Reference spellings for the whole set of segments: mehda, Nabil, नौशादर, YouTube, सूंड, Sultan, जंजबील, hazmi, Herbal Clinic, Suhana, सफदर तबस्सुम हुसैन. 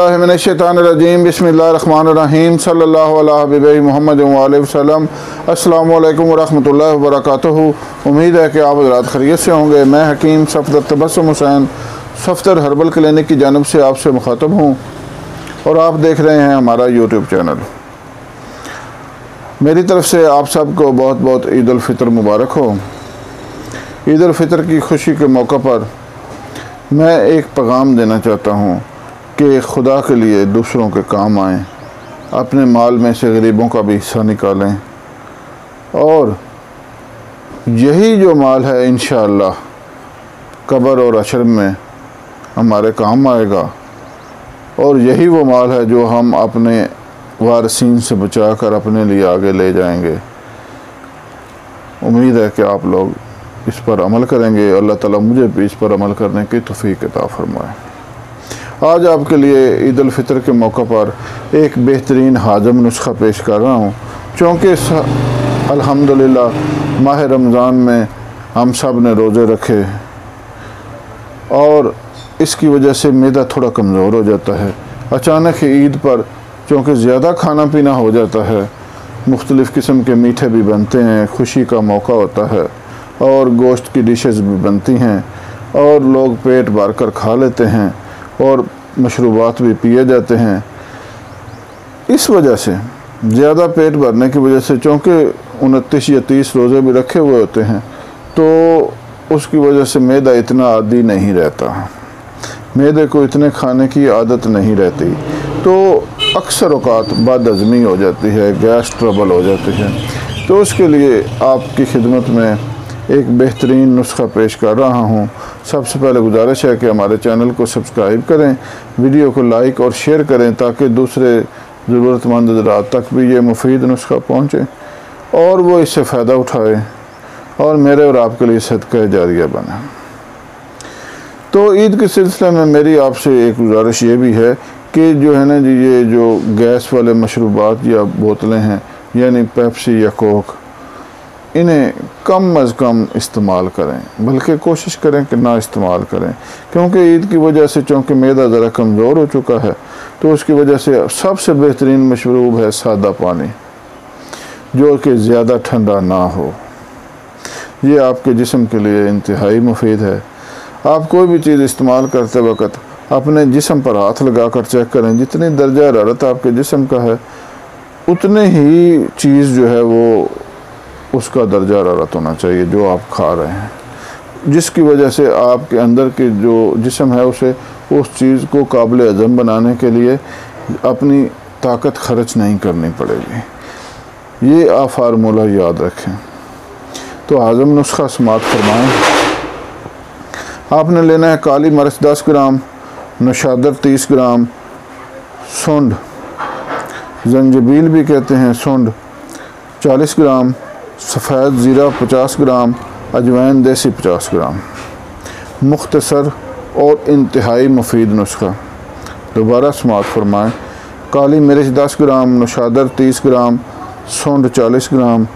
अऊज़ुबिल्लाहिमिनश्शैतानिर्रजीम बिस्मिल्लाहिर्रहमानिर्रहीम सल्लल्लाहु अला हबीबी मुहम्मद व आलिहि वसल्लम। अस्सलामु अलैकुम व रहमतुल्लाहि व बरकातहू। उम्मीद है कि आप हज़रात खैरियत से होंगे। मैं हकीम सफदर तबस्सुम हुसैन सफदर हर्बल क्लिनिक की जानिब से आपसे मुखातब हूँ और आप देख रहे हैं हमारा यूट्यूब चैनल। मेरी तरफ़ से आप सबको बहुत बहुत ईद उल फ़ितर मुबारक हो। ईद उल फ़ितर की खुशी के मौके पर मैं एक पैगाम देना चाहता हूँ कि खुदा के लिए दूसरों के काम आएँ, अपने माल में से गरीबों का भी हिस्सा निकालें और यही जो माल है इंशाअल्लाह कब्र और अशर में हमारे काम आएगा और यही वो माल है जो हम अपने वारसीन से बचा कर अपने लिए आगे ले जाएंगे। उम्मीद है कि आप लोग इस पर अमल करेंगे। अल्लाह ताला मुझे भी इस पर अमल करने की तौफीक अता फरमाए। आज आपके लिए ईद उल फ़ितर के मौके पर एक बेहतरीन हाजम नुस्खा पेश कर रहा हूँ। चूँकि अल्हम्दुलिल्लाह माह रमज़ान में हम सब ने रोज़े रखे और इसकी वजह से मैदा थोड़ा कमज़ोर हो जाता है। अचानक ही ईद पर क्योंकि ज़्यादा खाना पीना हो जाता है, मुख्तलिफ़ किस्म के मीठे भी बनते हैं, खुशी का मौका होता है और गोश्त की डिशेस भी बनती हैं और लोग पेट भर कर खा लेते हैं और मशरूबात भी पिए जाते हैं। इस वजह से ज़्यादा पेट भरने की वजह से चूँकि 29 या 30 रोज़े भी रखे हुए होते हैं तो उसकी वजह से मैदा इतना आदी नहीं रहता, मैदे को इतने खाने की आदत नहीं रहती तो अक्सर औक़ात बदहज़मी हो जाती है, गैस ट्रबल हो जाती है। तो उसके लिए आपकी खिदमत में एक बेहतरीन नुस्खा पेश कर रहा हूँ। सबसे पहले गुजारिश है कि हमारे चैनल को सब्सक्राइब करें, वीडियो को लाइक और शेयर करें ताकि दूसरे ज़रूरतमंद हजरात तक भी ये मुफीद नुस्खा पहुँचे और वो इससे फ़ायदा उठाए और मेरे और आपके लिए सदका जारिया बने। तो ईद के सिलसिले में मेरी आपसे एक गुजारिश ये भी है कि जो है ना जी, ये जो गैस वाले मशरूबात या बोतलें हैं यानी पेप्सी या कोक, इन्हें कम अज़ कम इस्तेमाल करें, बल्कि कोशिश करें कि ना इस्तेमाल करें। क्योंकि ईद की वजह से चूँकि मैदा ज़रा कमज़ोर हो चुका है तो उसकी वजह से सबसे बेहतरीन मशरूब है सादा पानी, जो कि ज़्यादा ठंडा ना हो। ये आपके जिस्म के लिए इंतहाई मुफीद है। आप कोई भी चीज़ इस्तेमाल करते वक्त अपने जिस्म पर हाथ लगा कर चेक करें, जितनी दर्जा हरारत आपके जिस्म का है उतने ही चीज़ जो है वो उसका दर्जा हरारत होना चाहिए जो आप खा रहे हैं, जिसकी वजह से आपके अंदर की जो जिस्म है उसे उस चीज़ को काबिल हज़म बनाने के लिए अपनी ताकत खर्च नहीं करनी पड़ेगी। ये आप फार्मूला याद रखें। तो हाजम नुस्खा समात फरमाएँ। आपने लेना है काली मिर्च 10 ग्राम, नौशादर 30 ग्राम, सूंड, जंजबील भी कहते हैं सूंड, 40 ग्राम, सफ़ेद ज़ीरा 50 ग्राम, अजवाइन देसी 50 ग्राम। मुख्तसर और इंतहाई मुफीद नुस्खा। दोबारा समात फरमाएँ। काली मिर्च 10 ग्राम, नौशादर 30 ग्राम, सूंड 40 ग्राम,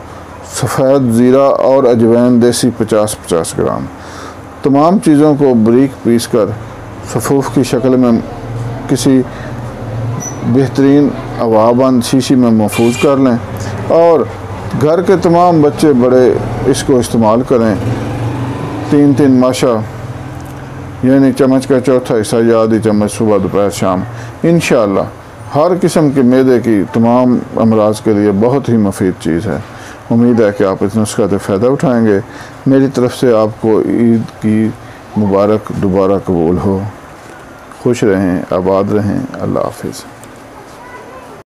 सफ़ेद ज़ीरा और अजवाइन देसी 50-50 ग्राम। तमाम चीज़ों को बारीक पीस कर सफ़ूफ़ की शक्ल में किसी बेहतरीन हवाबंद शीशी में महफूज कर लें और घर के तमाम बच्चे बड़े इसको इस्तेमाल करें। 3-3 माशा यानी चम्मच का चौथा हिस्सा या आधी चम्मच सुबह, दोपहर, शाम। इंशाअल्लाह हर किस्म के मैदे की तमाम अमराज के लिए बहुत ही मुफीद चीज़ है। उम्मीद है कि आप इस नुस्खे से फ़ायदा उठाएँगे। मेरी तरफ़ से आपको ईद की मुबारक दोबारा कबूल हो। खुश रहें, आबाद रहें। अल्लाह हाफ़िज़।